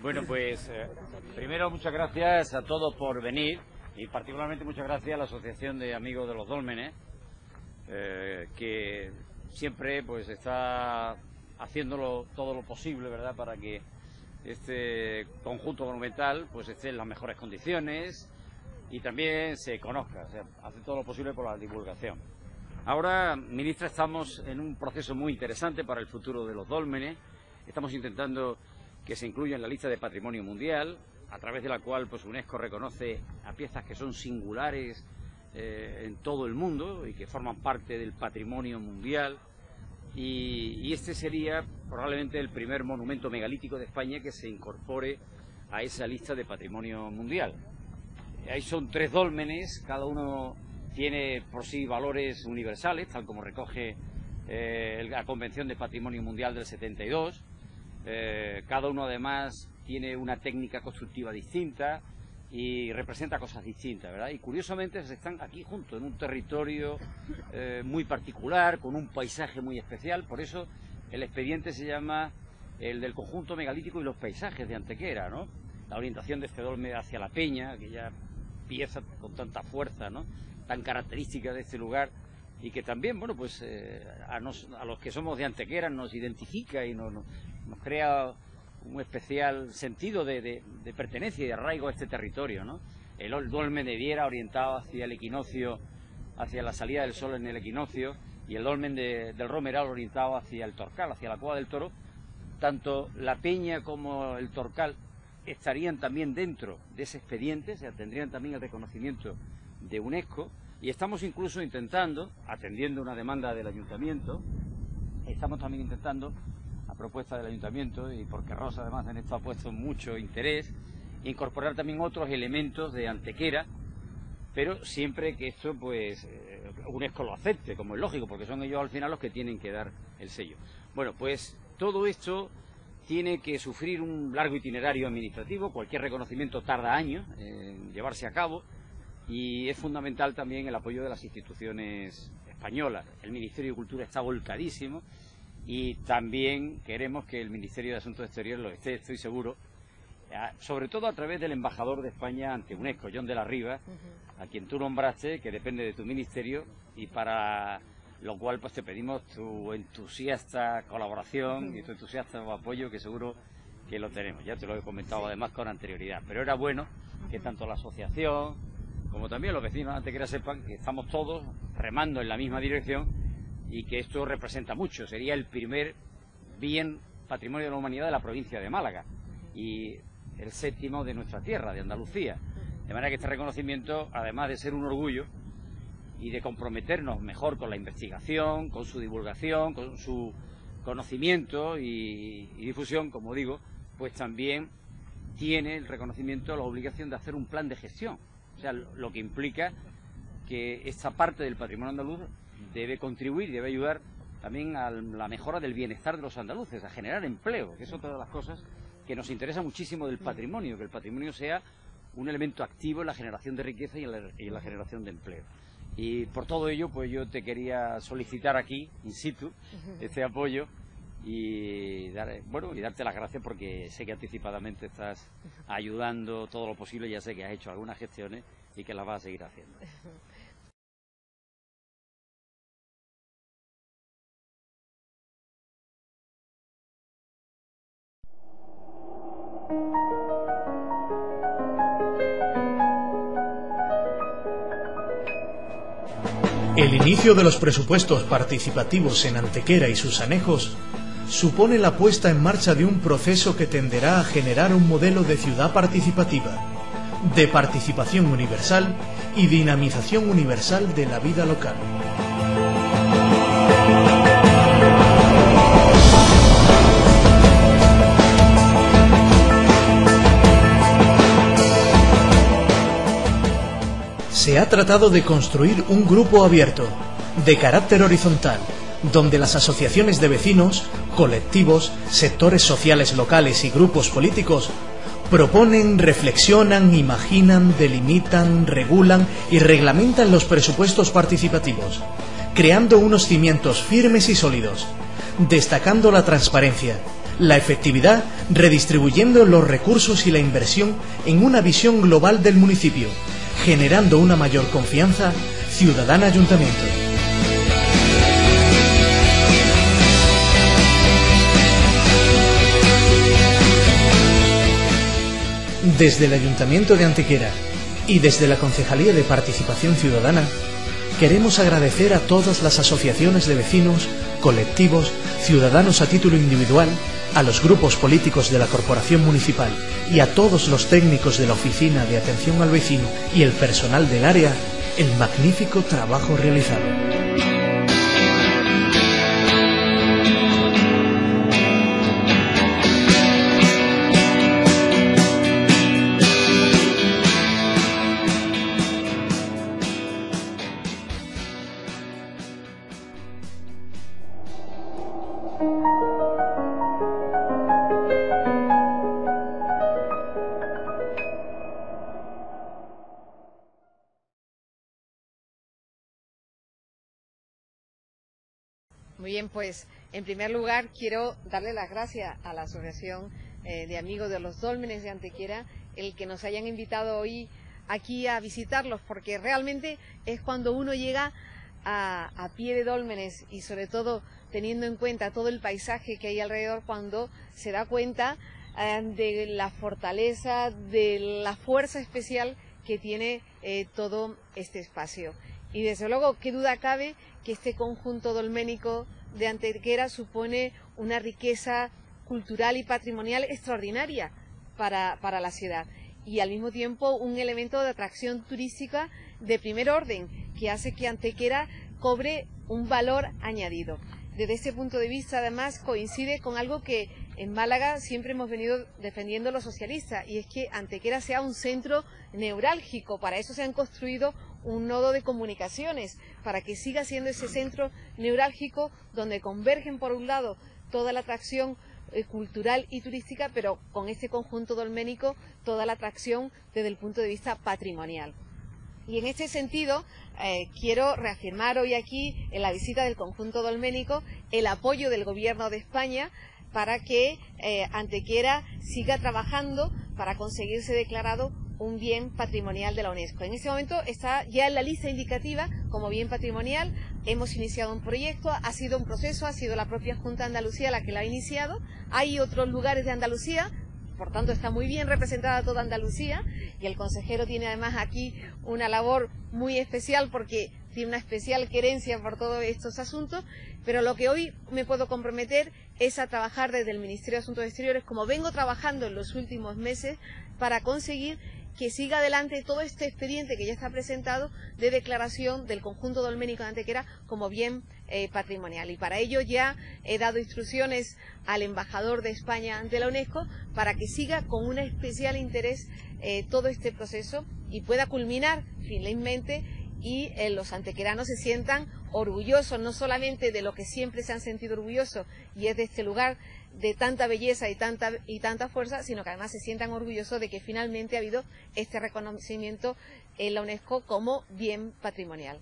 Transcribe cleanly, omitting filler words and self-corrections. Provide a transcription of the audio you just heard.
Bueno, pues primero muchas gracias a todos por venir y particularmente muchas gracias a la Asociación de Amigos de los Dólmenes, que siempre pues está haciéndolo todo lo posible, ¿verdad?, para que este conjunto monumental pues esté en las mejores condiciones y también se conozca, o sea, hace todo lo posible por la divulgación. Ahora, ministra, estamos en un proceso muy interesante para el futuro de los dólmenes. Estamos intentando que se incluya en la lista de patrimonio mundial, a través de la cual pues UNESCO reconoce a piezas que son singulares en todo el mundo y que forman parte del patrimonio mundial. Y este sería probablemente el primer monumento megalítico de España que se incorpore a esa lista de patrimonio mundial. Ahí son 3 dólmenes, cada uno tiene por sí valores universales, tal como recoge la Convención de Patrimonio Mundial del 72. Cada uno además tiene una técnica constructiva distinta y representa cosas distintas, ¿verdad? Y curiosamente están aquí juntos, en un territorio muy particular, con un paisaje muy especial. Por eso el expediente se llama el del conjunto megalítico y los paisajes de Antequera, ¿no? La orientación de este dolmen hacia la Peña, aquella pieza con tanta fuerza, ¿no?, tan característica de este lugar, y que también, bueno, pues a los que somos de Antequera nos identifica y nos crea un especial sentido de pertenencia y de arraigo a este territorio, ¿no? El dolmen de Viera, orientado hacia el equinoccio, hacia la salida del sol en el equinoccio, y el dolmen del Romeral, orientado hacia el Torcal, hacia la Cueva del Toro. Tanto la Peña como el Torcal estarían también dentro de ese expediente, o sea, tendrían también el reconocimiento de UNESCO, y estamos incluso intentando, atendiendo una demanda del ayuntamiento, estamos también intentando, a propuesta del ayuntamiento, y porque Rosa además en esto ha puesto mucho interés, incorporar también otros elementos de Antequera, pero siempre que esto pues UNESCO lo acepte, como es lógico, porque son ellos al final los que tienen que dar el sello. Bueno, pues todo esto tiene que sufrir un largo itinerario administrativo, cualquier reconocimiento tarda años en llevarse a cabo, y es fundamental también el apoyo de las instituciones españolas. El Ministerio de Cultura está volcadísimo y también queremos que el Ministerio de Asuntos Exteriores lo esté, estoy seguro, sobre todo a través del embajador de España ante UNESCO, John de la Riva, a quien tú nombraste, que depende de tu ministerio, y para lo cual pues te pedimos tu entusiasta colaboración y tu entusiasta apoyo, que seguro que lo tenemos. Ya te lo he comentado además con anterioridad, pero era bueno que tanto la asociación como también los vecinos de Antequera sepan que estamos todos remando en la misma dirección y que esto representa mucho. Sería el primer bien patrimonio de la humanidad de la provincia de Málaga y el 7º de nuestra tierra, de Andalucía. De manera que este reconocimiento, además de ser un orgullo y de comprometernos mejor con la investigación, con su divulgación, con su conocimiento y difusión, como digo, pues también tiene el reconocimiento la obligación de hacer un plan de gestión. O sea, lo que implica que esta parte del patrimonio andaluz debe contribuir, debe ayudar también a la mejora del bienestar de los andaluces, a generar empleo, que es otra de las cosas que nos interesa muchísimo del patrimonio, que el patrimonio sea un elemento activo en la generación de riqueza y en la generación de empleo. Y por todo ello, pues yo te quería solicitar aquí, in situ, este apoyo y darte las gracias, porque sé que anticipadamente estás ayudando todo lo posible, ya sé que has hecho algunas gestiones y que las vas a seguir haciendo. El inicio de los presupuestos participativos en Antequera y sus anejos supone la puesta en marcha de un proceso que tenderá a generar un modelo de ciudad participativa, de participación universal y dinamización universal de la vida local. Se ha tratado de construir un grupo abierto, de carácter horizontal, donde las asociaciones de vecinos, colectivos, sectores sociales locales y grupos políticos proponen, reflexionan, imaginan, delimitan, regulan y reglamentan los presupuestos participativos, creando unos cimientos firmes y sólidos, destacando la transparencia, la efectividad redistribuyendo los recursos y la inversión en una visión global del municipio, generando una mayor confianza ciudadana-ayuntamiento. Desde el Ayuntamiento de Antequera y desde la Concejalía de Participación Ciudadana, queremos agradecer a todas las asociaciones de vecinos, colectivos, ciudadanos a título individual, a los grupos políticos de la Corporación Municipal y a todos los técnicos de la Oficina de Atención al Vecino y el personal del área, el magnífico trabajo realizado. Muy bien, pues en primer lugar quiero darle las gracias a la Asociación de Amigos de los Dólmenes de Antequera el que nos hayan invitado hoy aquí a visitarlos, porque realmente es cuando uno llega a pie de dólmenes y sobre todo teniendo en cuenta todo el paisaje que hay alrededor, cuando se da cuenta de la fortaleza, de la fuerza especial que tiene todo este espacio. Y desde luego, qué duda cabe que este conjunto dolménico de Antequera supone una riqueza cultural y patrimonial extraordinaria para la ciudad, y al mismo tiempo un elemento de atracción turística de primer orden que hace que Antequera cobre un valor añadido. Desde este punto de vista, además, coincide con algo que en Málaga siempre hemos venido defendiendo los socialistas, y es que Antequera sea un centro neurálgico. Para eso se han construido un nodo de comunicaciones, para que siga siendo ese centro neurálgico donde convergen por un lado toda la atracción cultural y turística, pero con este conjunto dolménico toda la atracción desde el punto de vista patrimonial. Y en este sentido quiero reafirmar hoy aquí, en la visita del conjunto dolménico, el apoyo del Gobierno de España para que Antequera siga trabajando para conseguirse declarado un bien patrimonial de la UNESCO. En este momento está ya en la lista indicativa como bien patrimonial. Hemos iniciado un proyecto, ha sido un proceso, ha sido la propia Junta de Andalucía la que lo ha iniciado. Hay otros lugares de Andalucía, por tanto está muy bien representada toda Andalucía, y el consejero tiene además aquí una labor muy especial porque tiene una especial querencia por todos estos asuntos, pero lo que hoy me puedo comprometer es a trabajar desde el Ministerio de Asuntos Exteriores, como vengo trabajando en los últimos meses, para conseguir que siga adelante todo este expediente que ya está presentado de declaración del conjunto dolménico de Antequera como bien patrimonial. Y para ello ya he dado instrucciones al embajador de España ante la UNESCO para que siga con un especial interés todo este proceso y pueda culminar finalmente, y los antequeranos se sientan orgullosos no solamente de lo que siempre se han sentido orgullosos, y es de este lugar de tanta belleza y tanta fuerza, sino que además se sientan orgullosos de que finalmente ha habido este reconocimiento en la UNESCO como bien patrimonial.